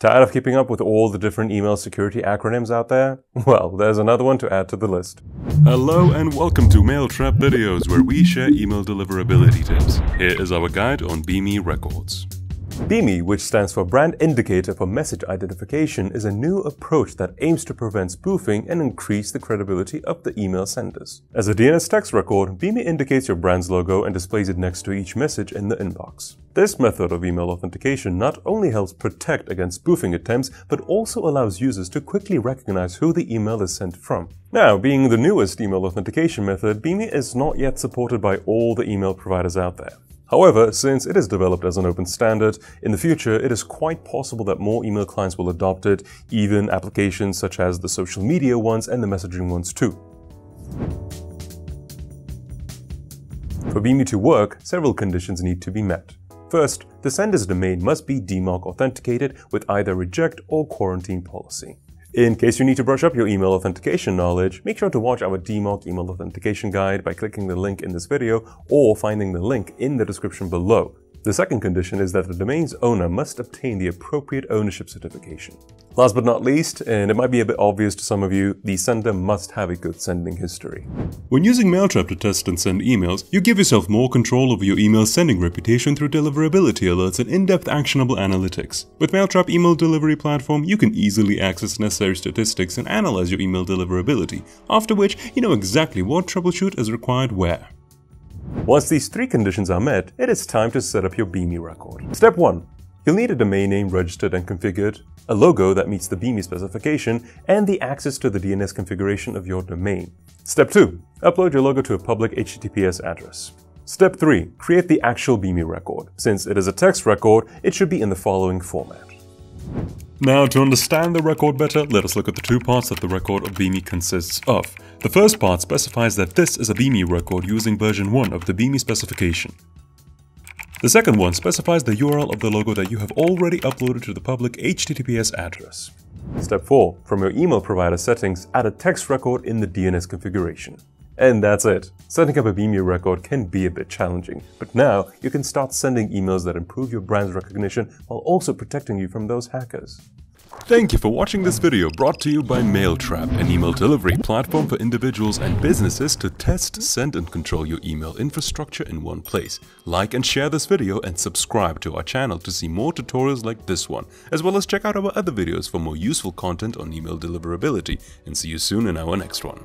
Tired of keeping up with all the different email security acronyms out there? Well, there's another one to add to the list. Hello and welcome to Mailtrap videos, where we share email deliverability tips. Here is our guide on BIMI records. BIMI, which stands for Brand Indicator for Message Identification, is a new approach that aims to prevent spoofing and increase the credibility of the email senders. As a DNS text record, BIMI indicates your brand's logo and displays it next to each message in the inbox. This method of email authentication not only helps protect against spoofing attempts, but also allows users to quickly recognize who the email is sent from. Now, being the newest email authentication method, BIMI is not yet supported by all the email providers out there. However, since it is developed as an open standard, in the future it is quite possible that more email clients will adopt it, even applications such as the social media ones and the messaging ones too. For BIMI to work, several conditions need to be met. First, the sender's domain must be DMARC authenticated with either reject or quarantine policy. In case you need to brush up your email authentication knowledge, make sure to watch our DMARC email authentication guide by clicking the link in this video or finding the link in the description below. The second condition is that the domain's owner must obtain the appropriate ownership certification. Last but not least, and it might be a bit obvious to some of you, the sender must have a good sending history. When using Mailtrap to test and send emails, you give yourself more control over your email sending reputation through deliverability alerts and in-depth actionable analytics. With Mailtrap Email Delivery Platform, you can easily access necessary statistics and analyze your email deliverability, after which you know exactly what troubleshoot is required where. Once these three conditions are met, it is time to set up your BIMI record. Step 1. You'll need a domain name registered and configured, a logo that meets the BIMI specification, and the access to the DNS configuration of your domain. Step 2. Upload your logo to a public HTTPS address. Step 3. Create the actual BIMI record. Since it is a text record, it should be in the following format. Now, to understand the record better, let us look at the two parts that the record of BIMI consists of. The first part specifies that this is a BIMI record using version 1 of the BIMI specification. The second one specifies the URL of the logo that you have already uploaded to the public HTTPS address. Step 4. From your email provider settings, add a text record in the DNS configuration. And that's it. Setting up a BIMI record can be a bit challenging, but now you can start sending emails that improve your brand's recognition while also protecting you from those hackers. Thank you for watching this video brought to you by Mailtrap, an email delivery platform for individuals and businesses to test, send, and control your email infrastructure in one place. Like and share this video and subscribe to our channel to see more tutorials like this one, as well as check out our other videos for more useful content on email deliverability, and see you soon in our next one.